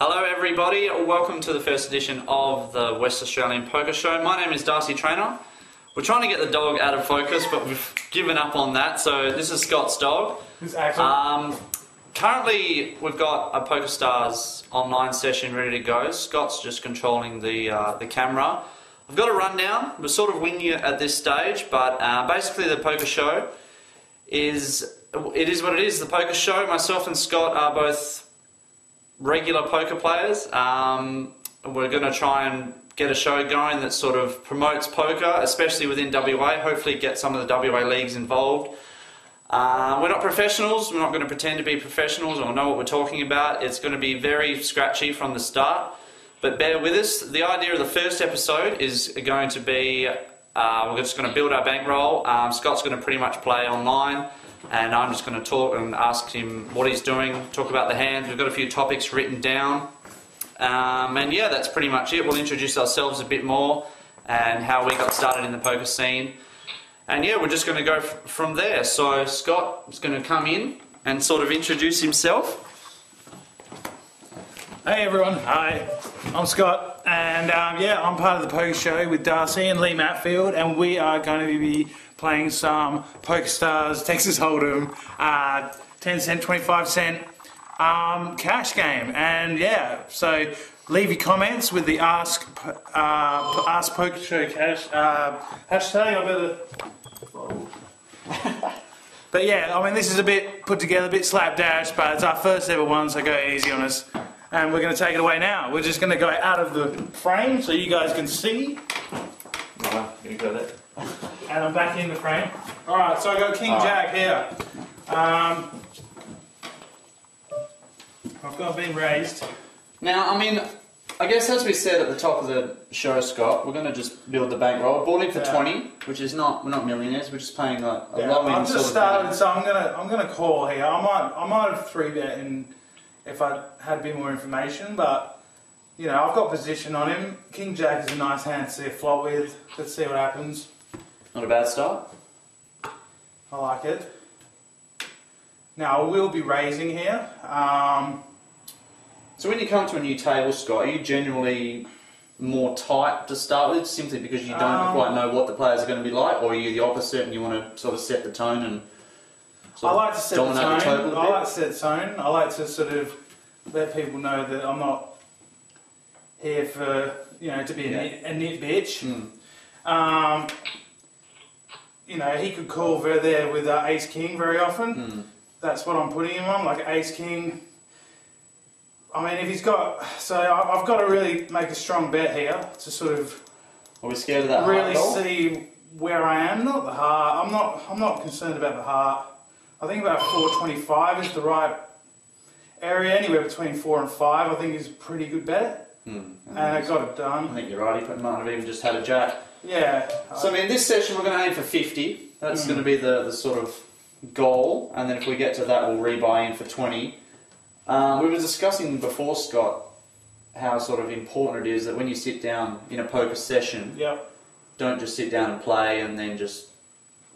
Hello everybody, welcome to the first edition of the West Australian Poker Show. My name is Darcy Traynor. We're trying to get the dog out of focus, but we've given up on that. So this is Scott's dog. This currently we've got a PokerStars online session ready to go. Scott's just controlling the camera. I've got a rundown. We're sort of winging it at this stage, but basically the Poker Show is, it is what it is, the Poker Show. Myself and Scott are both regular poker players. We're going to try and get a show going that sort of promotes poker, especially within WA, hopefully get some of the WA leagues involved. We're not professionals, we're not going to pretend to be professionals or know what we're talking about. It's going to be very scratchy from the start, but bear with us. The idea of the first episode is going to be, we're just going to build our bankroll. Scott's going to pretty much play online, and I'm just going to talk and ask him what he's doing, talk about the hands. We've got a few topics written down. And yeah, that's pretty much it. We'll introduce ourselves a bit more and how we got started in the poker scene. And yeah, we're just going to go from there. So Scott is going to come in and sort of introduce himself. Hey everyone, hi, I'm Scott, and yeah, I'm part of the Poker Show with Darcy and Lee Matfield, and we are going to be playing some PokerStars, Texas Hold'em, 10 cent, 25 cent cash game. And yeah, so leave your comments with the Ask Poker Show Cash hashtag. I better... But yeah, I mean, this is a bit put together, a bit slapdash, but it's our first ever one, so go easy on us. And we're going to take it away now. We're just going to go out of the frame so you guys can see. Wow, you got it. And I'm back in the frame. Alright, so I got King Jack here. I've got been raised. Now, I mean, I guess as we said at the top of the show, Scott, we're going to just build the bankroll. Bought it for 20, which is not, we're not millionaires, we're just playing like a low-end sort of thing. I've just started, so I'm going to call here. I might have 3-bet in if I had a bit more information, but you know, I've got position on him. King Jack is a nice hand to see a flop with. Let's see what happens. Not a bad start. I like it. Now, I will be raising here. So when you come to a new table, Scott, are you generally more tight to start with, simply because you don't quite know what the players are going to be like, or are you the opposite and you want to sort of set the tone and sort of dominate the table a bit? I like to set the tone. I like to sort of let people know that I'm not here for, you know, to be a nit bitch. Mm. You know, he could call there with ace king very often. Mm. That's what I'm putting him on, like ace king. I mean, if he's got, so I've got to really make a strong bet here to sort of. Are we scared of that? Really see where I am. Not the heart. I'm not concerned about the heart. I think about 425 is the right area. Anywhere between 4 and 5, I think is a pretty good bet. And I got it done. I think you're right, he might have even just had a jack. Yeah. So I mean, this session we're going to aim for 50. That's going to be the sort of goal. And then if we get to that, we'll rebuy in for 20. We were discussing before, Scott, how sort of important it is that when you sit down in a poker session, don't just sit down and play and then just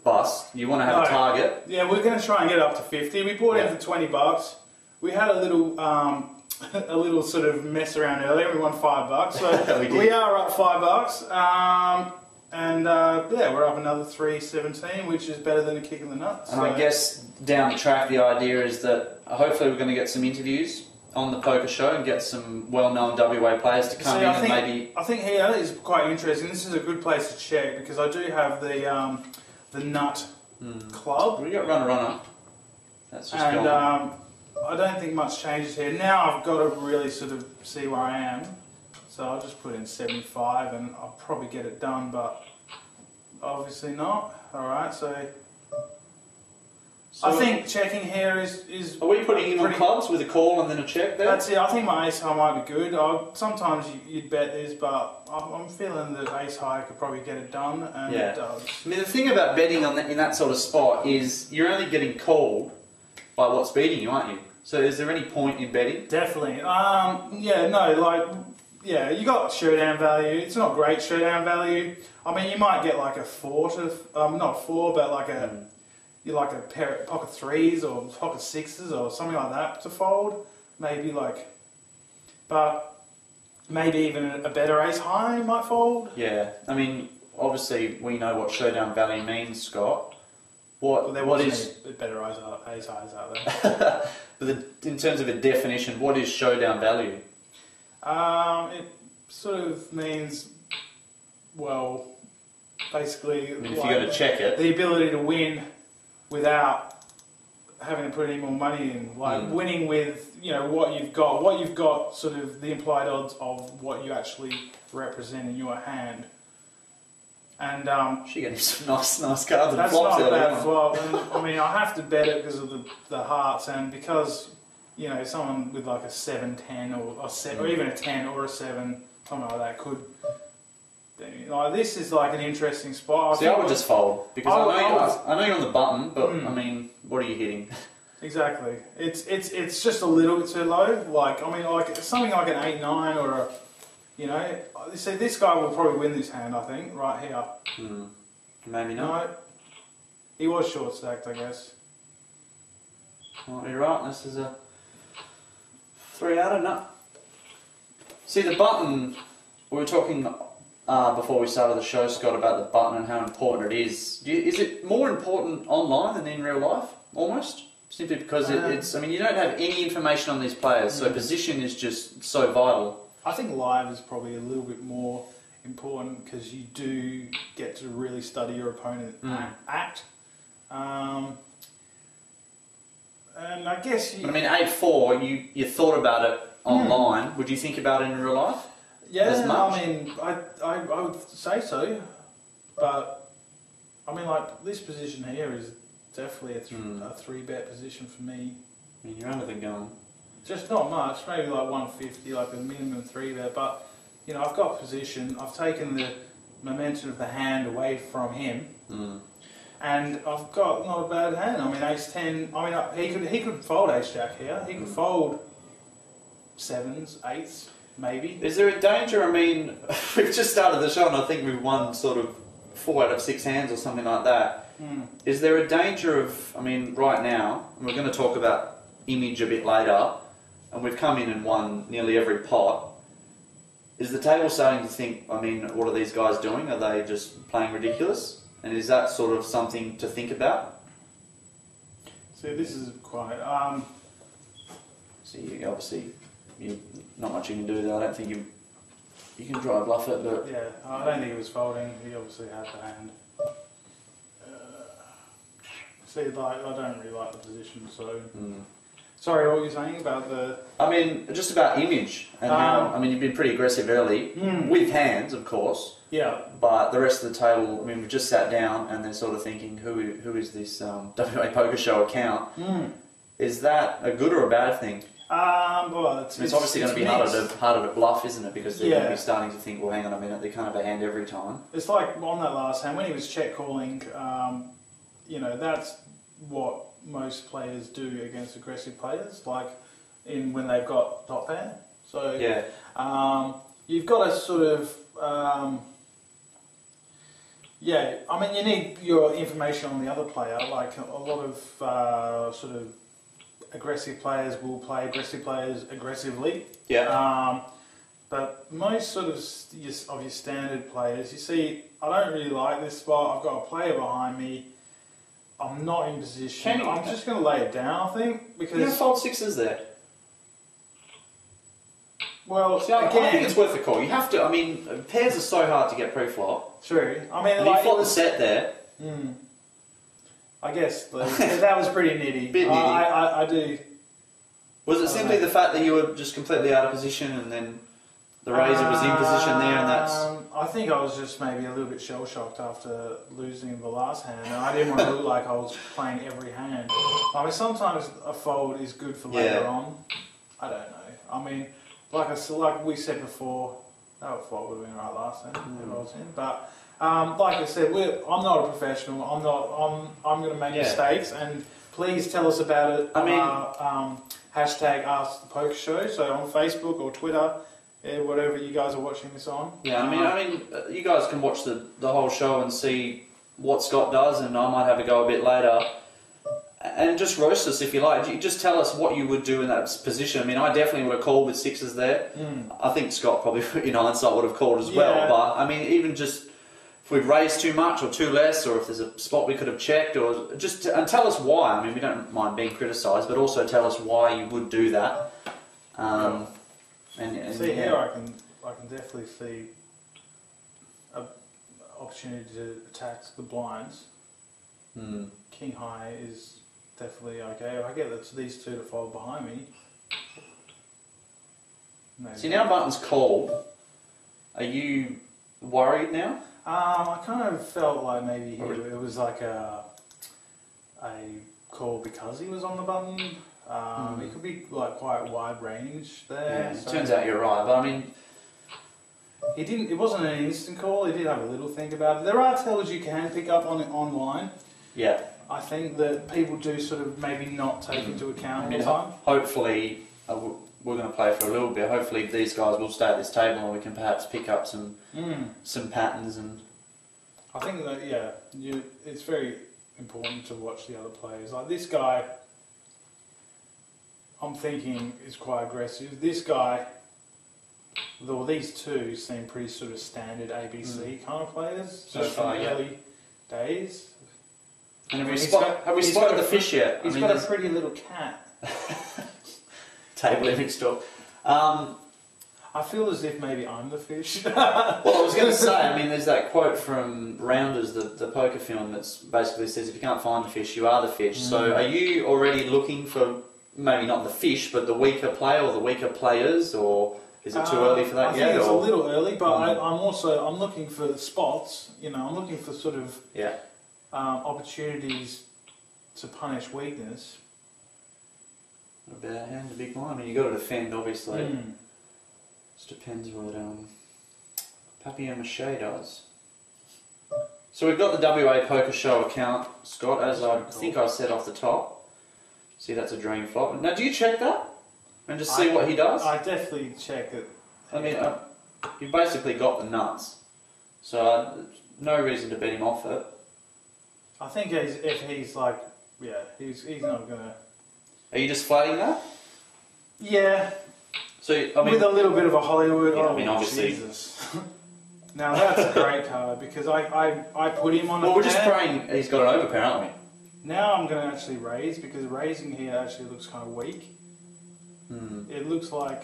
bust. You want to have a target. Yeah, we're going to try and get up to 50. We bought in for 20 bucks. We had a little... A little sort of mess around earlier. We won $5, so we are up $5. Yeah, we're up another 3.17, which is better than a kick in the nuts. And so I guess down the track, the idea is that hopefully we're going to get some interviews on the Poker Show and get some well-known WA players to come in and maybe. I think here is quite interesting. This is a good place to check because I do have the nut club. We got runner. That's just and, I don't think much changes here. Now I've got to really sort of see where I am. So I'll just put in 75 and I'll probably get it done, but obviously not. Alright, so I think checking here is are we putting in on clubs with a call and then a check there? That's it. I think my ace high might be good. Sometimes you'd bet this, but I'm feeling that ace high could probably get it done, and it does. I mean, the thing about betting on that, in that sort of spot is you're only getting called by what's beating you, aren't you? So is there any point in betting? Definitely. You got showdown value. It's not great showdown value. I mean, you might get like a 4, but like a pair of pocket 3s or pocket 6s or something like that to fold. Maybe like, but maybe even a better ace high might fold. Yeah, I mean, obviously we know what showdown value means, Scott. What is better ace highs out there? But in terms of a definition, what is showdown value? It sort of means, well, basically, I mean, if you go to check it, the ability to win without having to put any more money in, like winning with, you know, what you've got, sort of the implied odds of what you actually represent in your hand. And she gave me some nice cards. That's not bad flop. I mean, I have to bet it because of the hearts, and because, you know, someone with like a 7-10 or a 7, or even a 10 or a 7, something like that could. Like, this is like an interesting spot. See, I would just fold because I know you're on the button, but I mean, what are you hitting? Exactly. It's just a little bit too low. Like, I mean, like something like an 8-9 or a, you know, see, this guy will probably win this hand, I think, right here. Maybe not. No, he was short stacked, I guess. Well, you're right. This is a 3-outer nut. See, the button. We were talking before we started the show, Scott, about the button and how important it is. Is it more important online than in real life, almost? Simply because it's, I mean, you don't have any information on these players, so position is just so vital. I think live is probably a little bit more important because you do get to really study your opponent and I guess you... But I mean, 8-4, you thought about it online. Would you think about it in real life? Yeah, I mean, I would say so, but I mean, like, this position here is definitely a 3-bet position for me. I mean, you're under the gun. Just not much, maybe like 150, like a minimum 3-bet, but, you know, I've got position, I've taken the momentum of the hand away from him, and I've got not a bad hand. I mean, ace-10, I mean, he could fold ace-jack here, he could fold 7s, 8s. Maybe. Is there a danger? I mean, we've just started the show and I think we've won sort of 4 out of 6 hands or something like that. Is there a danger of, I mean, right now, and we're going to talk about image a bit later, and we've come in and won nearly every pot. Is the table starting to think, I mean, what are these guys doing? Are they just playing ridiculous? And is that sort of something to think about? So this is quite... So you obviously... not much you can do there. I don't think you can dry bluff it, but yeah, I don't think he was folding. He obviously had the hand. See, like, I don't really like the position, so sorry, what were you saying about the? I mean, just about image and how. I mean, you've been pretty aggressive early with hands, of course. Yeah. But the rest of the table, I mean, we've just sat down and they're sort of thinking, who is this WA Poker Show account? Is that a good or a bad thing? Well, it's obviously going to be harder to bluff, isn't it? Because they're going to be starting to think, well, hang on a minute, they can't have a hand every time. It's like on that last hand, when he was check calling, you know, that's what most players do against aggressive players, like when they've got top hand. So yeah, you've got to sort of, yeah, I mean, you need your information on the other player, like a lot of sort of aggressive players will play aggressive players aggressively. Yeah. But most sort of your standard players, you see, I don't really like this spot. I've got a player behind me. I'm not in position. I'm just going to lay it down, I think, because you fold 6s there. Well, see, again, I think it's worth a call. You have to. I mean, pairs are so hard to get pre-flop. True. I mean, like, you flop the set there. I guess, but that was pretty nitty. Bit nitty. I do. Was it simply the fact that you were just completely out of position and then the raiser was in position there and that's... I think I was just maybe a little bit shell-shocked after losing the last hand and I didn't want to look like I was playing every hand. I mean, sometimes a fold is good for later on. I don't know. I mean, like we said before, that fold would have been right last hand if I was in, but... like I said, I'm not a professional. I'm going to make mistakes, and please tell us about it. I mean, hashtag Ask the Poker Show. So on Facebook or Twitter, whatever you guys are watching this on. Yeah, I mean, you guys can watch the whole show and see what Scott does, and I might have a go a bit later. and just roast us if you like. You just tell us what you would do in that position. I mean, I definitely would have called with sixes there. Mm. I think Scott probably, in hindsight, would have called as well. But I mean, even just if we've raised too much or too less, or if there's a spot we could have checked, or just and tell us why. I mean, we don't mind being criticised, but also tell us why you would do that. Here I can definitely see an opportunity to attack the blinds. Mm. King high is definitely okay. I get that these two to fold behind me. Maybe. See, now Martin's called. Are you worried now? I kind of felt like maybe it was like a call because he was on the button. It could be like quite wide range there. Yeah, so it turns out you're right, but I mean, he didn't. It wasn't an instant call. He did have a little think about it. There are tells you can pick up on it online. Yeah. I think that people do sort of maybe not take into account all the time. Hopefully, we're going to play for a little bit. Hopefully, these guys will stay at this table and we can perhaps pick up some patterns. And I think that it's very important to watch the other players. Like this guy, I'm thinking is quite aggressive. This guy, though, these two seem pretty sort of standard ABC kind of players. So far, early days. And have we spotted the fish yet? He's got a pretty little cat. Table living stuff. I feel as if maybe I'm the fish. Well, I was going to say, I mean, there's that quote from Rounders, the poker film, that's basically says, if you can't find the fish, you are the fish. Mm. So are you already looking for maybe not the fish, but the weaker player or the weaker players, or is it too early for that yet? I think it's a little early, but I'm looking for the spots. You know, I'm looking for sort of... Yeah. Opportunities to punish weakness. A bad hand, a big one. I mean, you got to defend, obviously. Mm. Just depends what Papier Mâché does. So we've got the WA Poker Show account, Scott, as I think I said off the top. See, that's a dream flop. Now, do you check that and just see what he does? I definitely check it. I mean, you basically got the nuts, so no reason to beat him off it. I think he's not gonna. Are you just flatting that? Yeah. So I mean, with a little bit of a Hollywood. Yeah, I mean, obviously. Jesus. Now that's a great card because I put him on. Well, we're just praying he's got an overpair, aren't we? Now I'm gonna actually raise because raising here actually looks kind of weak. Mm. It looks like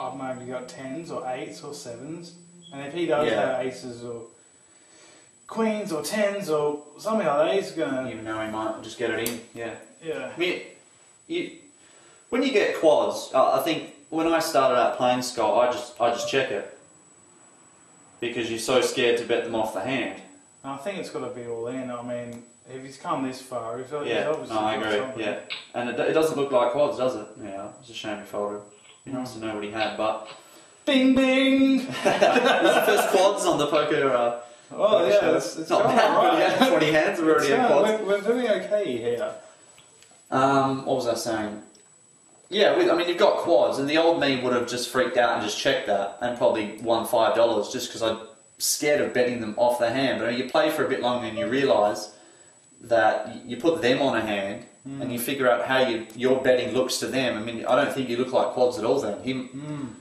I've maybe got 10s or 8s or 7s, and if he does have aces or queens or 10s or something like that, he's gonna... Even though he might just get it in, yeah. Yeah. I mean, when you get quads, I think when I started out playing Scott, I just check it. Because you're so scared to bet them off the hand. I think it's gotta be all in. I mean, if he's come this far, he's obviously... No, I agree, yeah. And it doesn't look like quads, does it? Yeah, it's a shame he folded. He nice to know what he had, but... Bing, bing! It's the first quads on the poker... Oh yeah, sure. It's not bad. Right. We had 20 hands. We're already at quads. We're doing okay here. What was I saying? Yeah, I mean you've got quads, and the old me would have just freaked out and just checked that, and probably won $5 just because I'm scared of betting them off the hand. But you play for a bit longer, and you realise that you put them on a hand, and you figure out how your betting looks to them. I mean, I don't think you look like quads at all. Then him.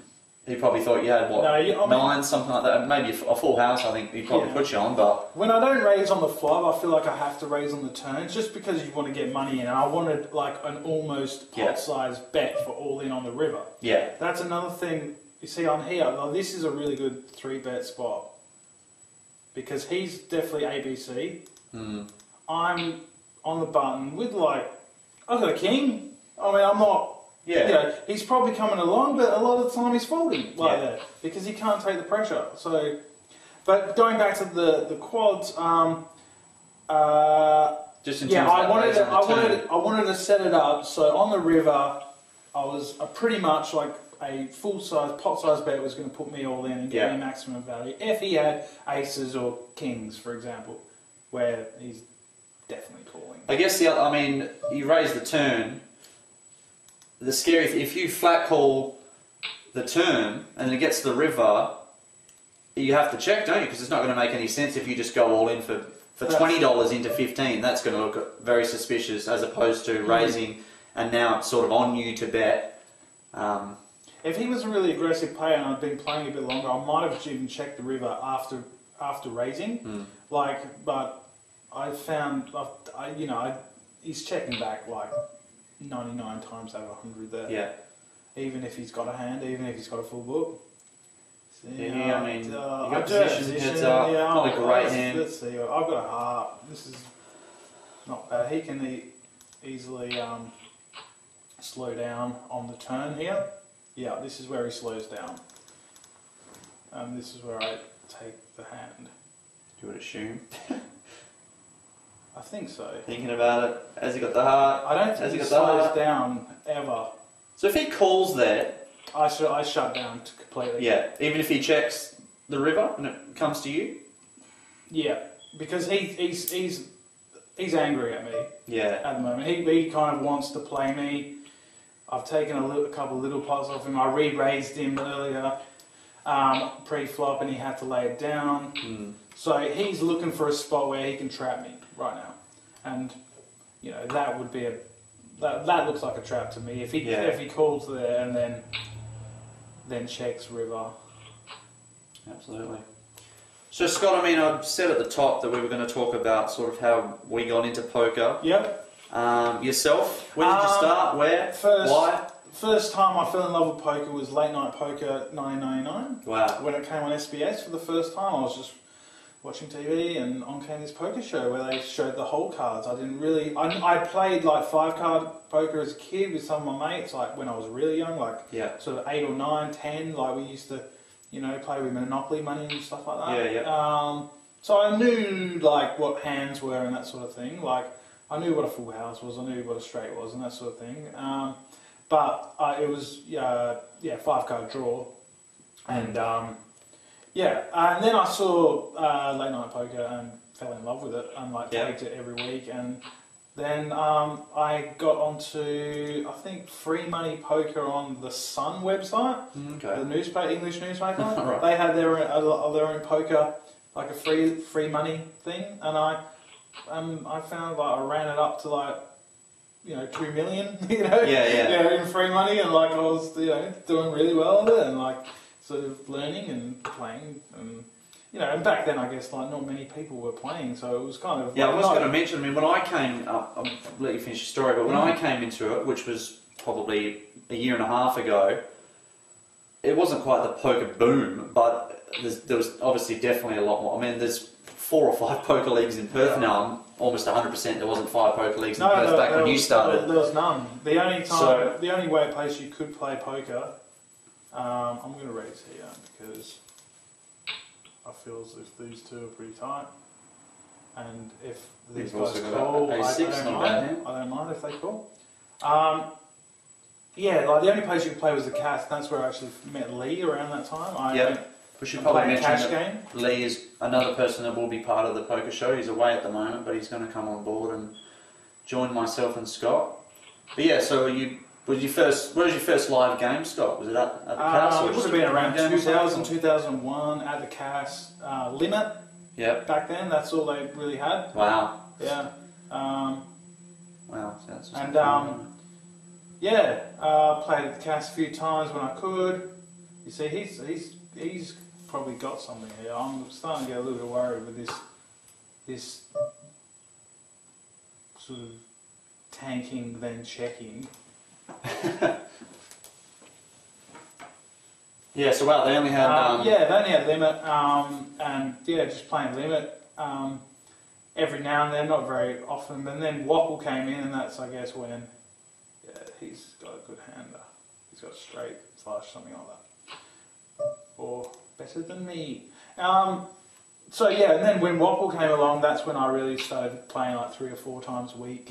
He probably thought you had, what, nine, something like that. Maybe a full house, I think, he probably put you on, but... When I don't raise on the flop, I feel like I have to raise on the turn, just because you want to get money in. And I wanted, like, an almost pot-sized bet for all-in on the river. Yeah. That's another thing. You see, on here, now, this is a really good three-bet spot. Because he's definitely ABC. Mm. I'm on the button with, like, I've got a king. I mean, I'm not... Yeah. You know, he's probably coming along, but a lot of the time he's folding like that because he can't take the pressure. So, but going back to the quads, just in terms of I wanted to set it up so on the river, I was pretty much like a full size pot size bet was going to put me all in and get me maximum value if he had aces or kings, for example, where he's definitely calling. I guess I mean, you raise the turn. The scary thing, if you flat call the turn and it gets to the river, you have to check, don't you? Because it's not going to make any sense if you just go all in for for $20 into 15, that's going to look very suspicious as opposed to raising and now it's sort of on you to bet. If he was a really aggressive player and I'd been playing a bit longer, I might have even checked the river after raising. But I found, he's checking back like 99 times out of 100 there. Yeah. Even if he's got a hand, even if he's got a full book. Yeah, I mean, you got position, heads up, not a great hand. Let's see, I've got a heart. This is not bad. He can easily slow down on the turn here. Yeah, this is where he slows down. This is where I take the hand. You would assume? I think so. Thinking about it, has he got the heart? I don't think he slows down ever. So if he calls there, I shut down completely. Yeah, even if he checks the river and it comes to you? Yeah, because he's angry at me at the moment. He kind of wants to play me. I've taken a couple little pots off him. I re-raised him earlier, pre-flop, and he had to lay it down. So he's looking for a spot where he can trap me right now. And, you know, that would be that looks like a trap to me. If he calls there and then checks river. Absolutely. So Scott, I mean, I said at the top that we were going to talk about sort of how we got into poker. Yep. Yourself, when did you start? Where? Why? First time I fell in love with poker was Late Night Poker 1999. Wow. When it came on SBS for the first time, I was just watching TV and on came this poker show where they showed the whole cards. I didn't really... I played like 5-card poker as a kid with some of my mates, like when I was really young, like sort of 8 or 9, 10, like we used to, you know, play with Monopoly money and stuff like that. So I knew like what hands were and that sort of thing. Like I knew what a full house was, I knew what a straight was and that sort of thing. But it was, 5-card draw and... and then I saw Late Night Poker and fell in love with it and like played it every week. And then I got onto, I think, Free Money Poker on the Sun website, the newspaper, English newspaper. Right. They had their own poker, like a free money thing. And I found like I ran it up to like, you know, 2 million, you know, in free money, and like I was, you know, doing really well with it, and like. Sort of learning and playing, and you know, and back then I guess like not many people were playing, so it was kind of I was going to mention. I mean, when I came up, I'll let you finish your story, but when I came into it, which was probably 1.5 years ago, it wasn't quite the poker boom, but there was obviously definitely a lot more. I mean, there's 4 or 5 poker leagues in Perth now. I'm almost 100%. There wasn't 5 poker leagues in Perth back when you started. There was none. The only time, the only way place you could play poker. I'm going to raise here because I feel as if these two are pretty tight, and if these guys call, I don't mind if they call. Like the only place you could play was the cast. That's where I actually met Lee around that time. We should probably mention cash game. Lee is another person that will be part of the poker show. He's away at the moment, but he's going to come on board and join myself and Scott. But yeah, so you. Where was your first live game, Scott? Was it at the Cass? It would have been around 2000, 2001 at the Cass limit. Back then, that's all they really had. Wow. Wow. That's and played at the Cass a few times when I could. You see, he's probably got something here. I'm starting to get a little bit worried with this sort of tanking then checking. So well, they only had limit, and just playing limit every now and then, not very often. And then WAPL came in, and that's I guess when he's got a good hander. He's got straight / something like that, or better than me. And then when WAPL came along, that's when I really started playing like 3 or 4 times a week.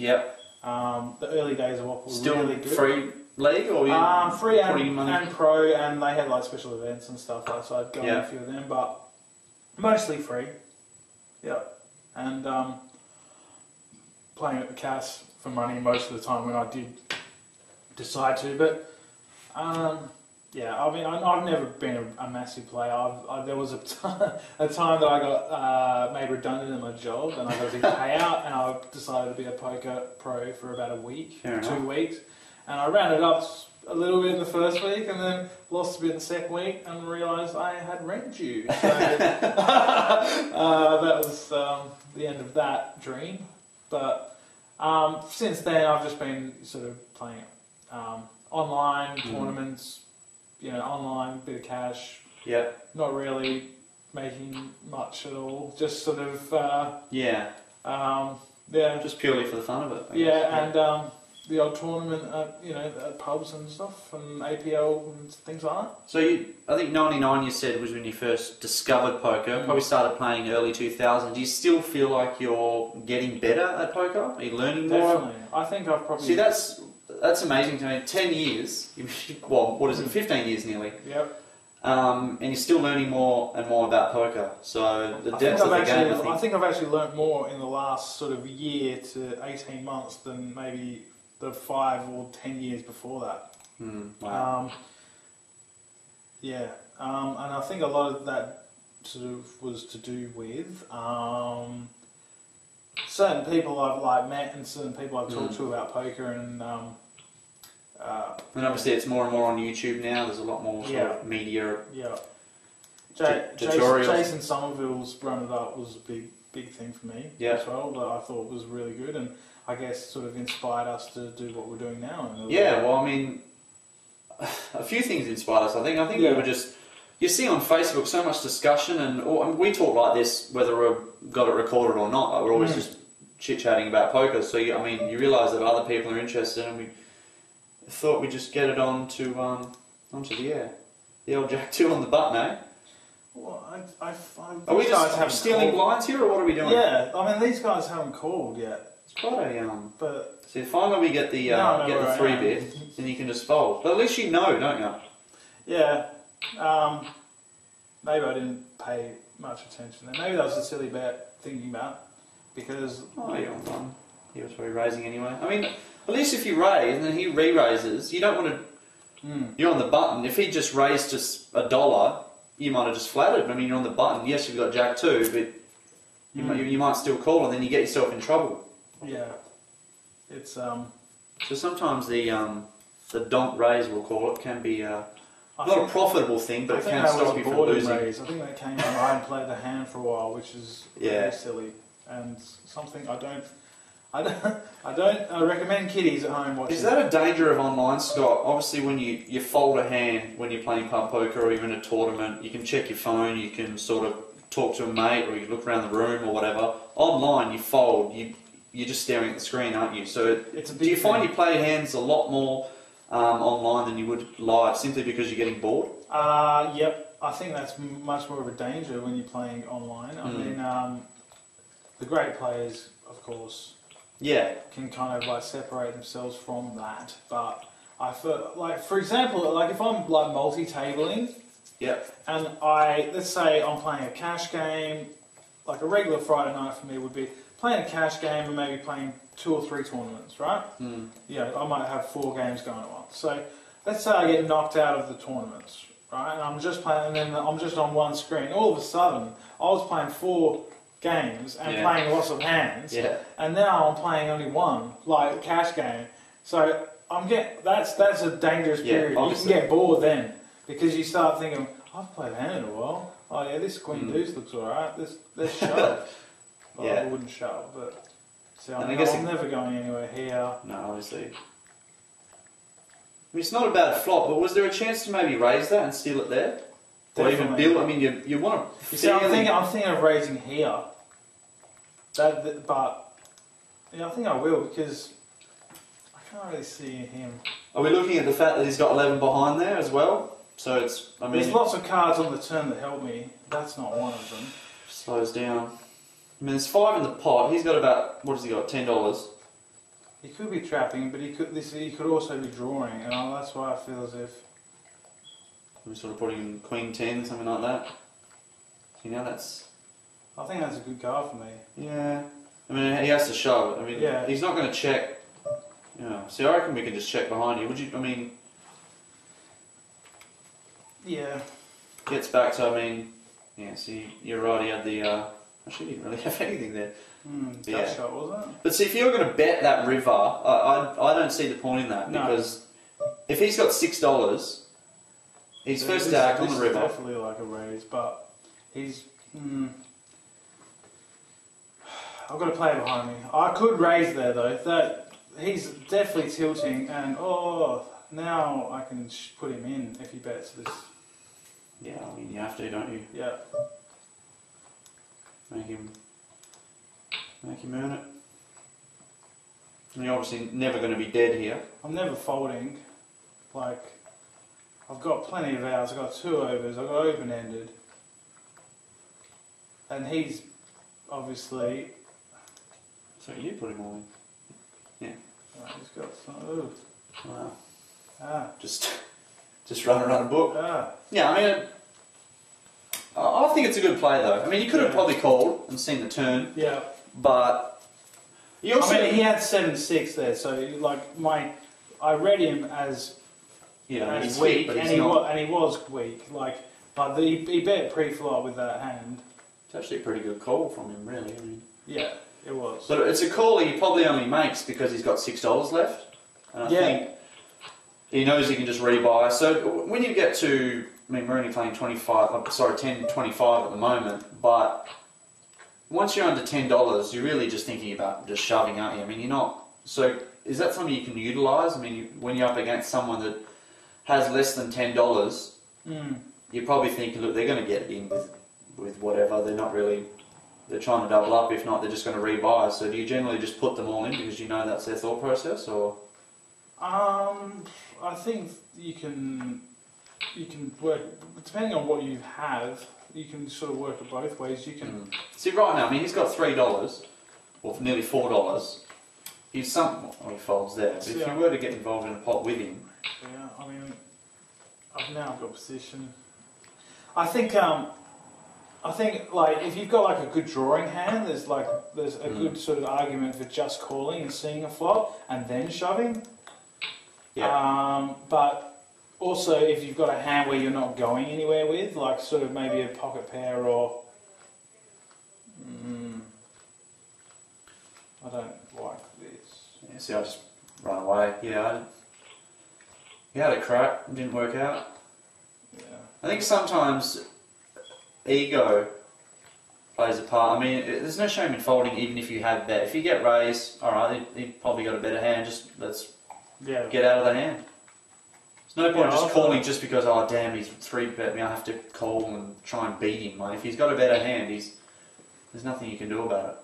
The early days of WAPL was really good. Free league or free and pro, and they had like special events and stuff like that, so I'd go on a few of them, but mostly free. And playing at the Cass for money most of the time when I did decide to, but Yeah, I mean, I've never been a massive player. There was a time that I got made redundant in my job, and I got a big payout, and I decided to be a poker pro for about a week, 2 weeks, and I ran it up a little bit in the first week, and then lost a bit in the second week, and realised I had rent due. So that was the end of that dream. But since then, I've just been sort of playing online tournaments. You know, online, bit of cash. Yeah. Not really making much at all. Just sort of. Just purely for the fun of it. Yeah, and the odd tournament, you know, at pubs and stuff, and APL and things like that. So you, I think 99 you said was when you first discovered poker. Probably started playing early 2000. Do you still feel like you're getting better at poker? Are you learning more? Definitely. I think I've probably. See, that's amazing to me. 10 years, well, what is it, 15 years nearly. Yep. And you're still learning more and more about poker. So the depth of the game, I think I've actually learnt more in the last sort of year to 18 months than maybe the 5 or 10 years before that. Wow. And I think a lot of that sort of was to do with certain people I've met and certain people I've talked to about poker, and obviously it's more and more on YouTube now. There's a lot more sort of media. Yeah. Jason Somerville's Run It Up was a big thing for me as well, that I thought was really good, and I guess sort of inspired us to do what we're doing now. And well, I mean, a few things inspired us. I think we were just. You see on Facebook so much discussion, and we talk like this whether we've got it recorded or not. Like we're always just chit-chatting about poker. So, you, I mean, you realise that other people are interested, and we thought we'd just get it onto the air. The old Jack 2 on the button, eh? Well, are we just stealing blinds here, or what are we doing? Yeah, I mean, these guys haven't called yet. It's quite a... But see, finally we get the the 3-bit, and you can just fold. But at least you know, don't you? Yeah. Maybe I didn't pay much attention there. Maybe that was a silly bet thinking about, because you're on one. He was probably raising anyway. I mean, at least if you raise and then he re-raises, you don't want to. You're on the button. If he just raised just $1, you might have just flatted. I mean, you're on the button. Yes, you've got Jack 2, but you might still call, and then you get yourself in trouble. Yeah, it's So sometimes the donk raise, we'll call it, can be not a profitable thing, but it can stop you from losing. I think they came and I played the hand for a while, which is really silly, and something I don't recommend kiddies at home watching. Is that a danger of online, Scott? Obviously, when you fold a hand when you're playing pub poker or even a tournament, you can check your phone, you can sort of talk to a mate, or you look around the room or whatever. Online, you fold, you're just staring at the screen, aren't you? So, do you find you play hands a lot more online than you would live, simply because you're getting bored? Yep, I think that's much more of a danger when you're playing online. I mean, the great players, of course, can kind of like separate themselves from that. But I feel like, for example, like if I'm like multi-tabling, and let's say I'm playing a cash game, like a regular Friday night for me would be playing a cash game and maybe playing 2 or 3 tournaments, right? Yeah, I might have 4 games going on. So let's say I get knocked out of the tournaments, right? And I'm just playing, and then I'm just on one screen. All of a sudden, I was playing 4 games and playing lots of hands, and now I'm playing only one, like cash game. So I'm that's a dangerous period. Obviously. You can get bored then, because you start thinking, I've played a hand in a while. Oh yeah, this queen deuce looks all right. This shove. Well, I wouldn't shove, but. So I guess I'm never going anywhere here. No, obviously. I mean, it's not a bad flop, but was there a chance to maybe raise that and steal it there? Definitely. Or even build? I mean, you want to... See, I'm thinking of raising here. But, yeah, I think I will, because I can't really see him. Are we looking at the fact that he's got 11 behind there as well? So it's, I mean... There's lots of cards on the turn that help me. That's not one of them. Slows down. I mean, there's 5 in the pot. He's got about, what has he got, $10? He could be trapping, but he could also be drawing, and that's why I feel as if... I'm sort of putting in Queen 10, something like that. You know, that's... I think that's a good card for me. Yeah. I mean, he has to shove it. I mean, he's not going to check. Yeah. See, I reckon we can just check behind you. Would you, I mean... yeah. Gets back to, I mean, yeah, see, you're right, he had the, actually he didn't really have anything there. Mm, yeah. Tough shot, wasn't it? But see, if you were going to bet that river, I don't see the point in that, no. Because if he's got $6, his first act on the river. This is definitely like a raise, but he's, I've got a player behind me. I could raise there though. That he's definitely tilting, and oh, now I can put him in if he bets this. Yeah, I mean you have to, don't you? Yeah. Make him earn it. And you're obviously never going to be dead here. I'm never folding. Like, I've got plenty of outs. I've got 2 overs. I've got open-ended. And he's obviously. So you put him all in. Yeah. Right, he's got some. Ooh. Wow. Ah. Just run around a book. Ah. Yeah, I mean, I think it's a good play though. I mean, you could have probably called and seen the turn. Yeah. But you also, I mean, he had 7-6 there, so like I read him as he's weak, but he's not. And he was weak. Like, but he bet pre-flop with that hand. It's actually a pretty good call from him, really. I mean, yeah, it was. But it's a call he probably only makes because he's got $6 left. And I think he knows he can just rebuy. So when you get to, I mean, we're only playing 10-25 at the moment, but once you're under $10, you're really just thinking about just shoving, aren't you? I mean, you're not. So is that something you can utilise? I mean, when you're up against someone that has less than $10, you're probably thinking, look, they're going to get in with whatever. They're not really. They're trying to double up. If not, they're just going to rebuy. So do you generally just put them all in because you know that's their thought process, or? I think you can. You can work, depending on what you have, you can sort of work it both ways. You can see right now. I mean, he's got $3, or nearly $4. He's somewhat he folds there. But if you were to get involved in a pot with him, yeah. I mean, I've now got position. I think like if you've got like a good drawing hand, there's a good sort of argument for just calling and seeing a flop and then shoving. Yeah. But also, if you've got a hand where you're not going anywhere with, like sort of maybe a pocket pair or... I don't like this. Yeah, see, I just run away. Yeah, you had a crack. It didn't work out. Yeah. I think sometimes ego plays a part. I mean, there's no shame in folding even if you have bet. If you get raised, alright, he probably got a better hand. Just let's get out of the hand. There's no point just calling just because, oh damn, he's 3-bet me, I have to call and try and beat him. Like, if he's got a better hand, there's nothing you can do about it.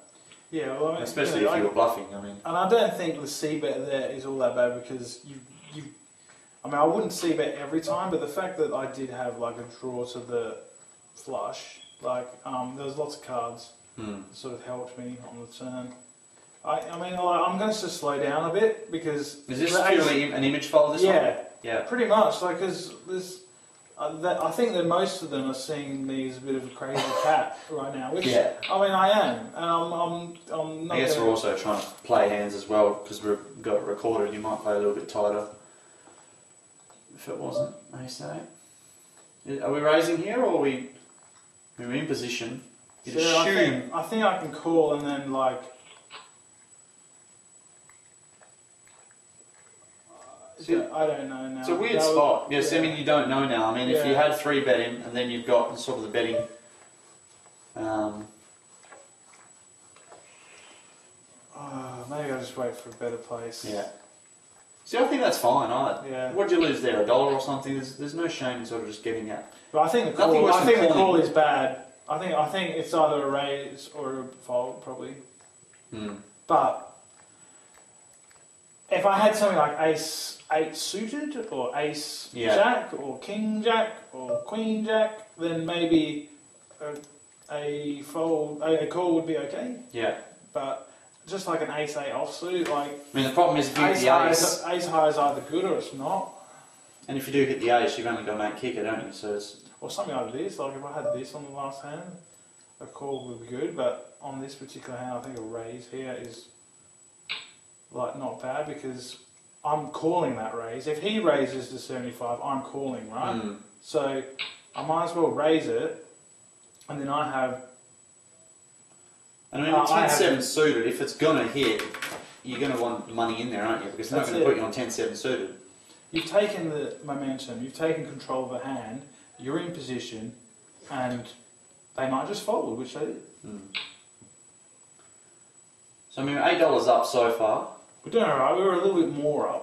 Yeah, well, I mean, especially if you were bluffing, I mean. And I don't think the C-bet there is all that bad because you I mean, I wouldn't C-bet every time, but the fact that I did have like a draw to the flush, like, there was lots of cards that sort of helped me on the turn. I mean, I'm going to slow down a bit because... Is this purely an image fold, this one? Yeah, pretty much. Like, cause there's, I think that most of them are seeing me as a bit of a crazy cat right now. Which I mean, I am, and I'm not. I guess we're also trying to play hands as well because we've got it recorded. You might play a little bit tighter if it wasn't. I say, are we raising here or are we? We're in position. You'd assume. I think I can call and then like. So, I don't know now. It's a weird spot. Yes, I mean you don't know now. I mean, if you had 3-betting and then you've got sort of the betting. Maybe I'll just wait for a better place. Yeah. See, I think that's fine. What did you lose there? $1 or something? There's no shame in sort of just getting that. But I think the call is bad. I think it's either a raise or a fold probably. But. If I had something like ace-8 suited, or ace-jack, or king-jack, or queen-jack, then maybe a call would be okay. Yeah. But just like an ace-8 offsuit, like... I mean, the problem is if you hit the ace... Ace-high is either good or it's not. And if you do hit the ace, you've only got an 8-kicker, don't you? So it's... Or something like this, like if I had this on the last hand, a call would be good, but on this particular hand, I think a raise here is... Like, not bad because I'm calling that raise. If he raises to 75, I'm calling, right? So I might as well raise it, and then I have... I mean, 10-7 suited, if it's going to hit, you're going to want money in there, aren't you? Because they're not going to put you on 10-7 suited. You've taken the momentum, you've taken control of a hand, you're in position, and they might just fold, which they did. Mm. So, I mean, $8 up so far. We're doing alright, we were a little bit more up.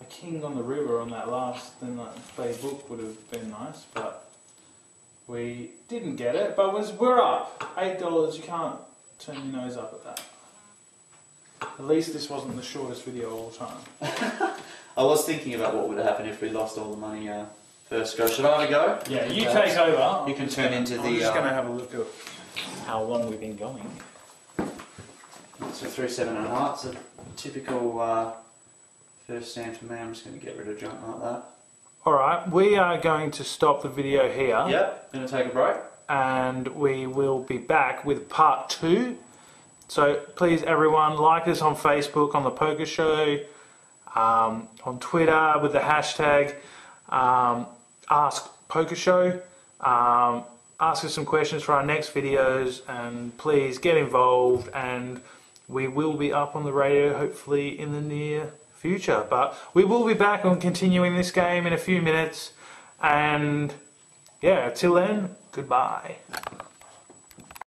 A king on the river on that last playbook would have been nice, but we didn't get it, but we're up. $8, you can't turn your nose up at that. At least this wasn't the shortest video of all time. I was thinking about what would have happened if we lost all the money first go. Should I have a go? Yeah, you take over. You can turn into the... I'm just going to have a look at how long we've been going. So 3 7.5, it's a typical first stand for me. I'm just going to get rid of junk like that. Alright, we are going to stop the video here. Yep, going to take a break. And we will be back with part 2. So please everyone, like us on Facebook, on The Poker Show, on Twitter with the hashtag AskPokerShow. Ask us some questions for our next videos, and please get involved, and we will be up on the radio hopefully in the near future. But we will be back on continuing this game in a few minutes, and yeah, till then, goodbye.